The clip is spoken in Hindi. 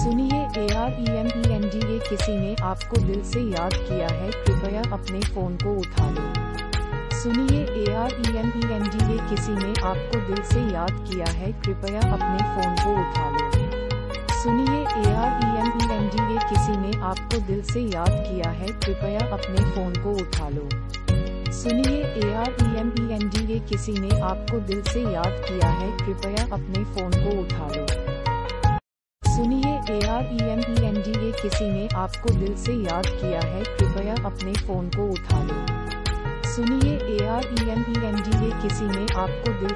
सुनिए AREMENDA किसी ने आपको दिल से याद किया है, कृपया अपने फोन को उठा लो। सुनिए AREMENDA किसी ने आपको दिल से याद किया है, कृपया अपने फोन को उठा लो। सुनिए AREMENDA किसी ने आपको दिल से याद किया है, कृपया अपने फोन को उठा लो। सुनिए AREMENDA किसी ने आपको दिल से याद किया है, कृपया अपने फोन को उठा लो। सुनिए AREMENDA किसी ने आपको दिल से याद किया है, कृपया अपने फोन को उठा लो। सुनिए AREMENDA किसी ने आपको दिल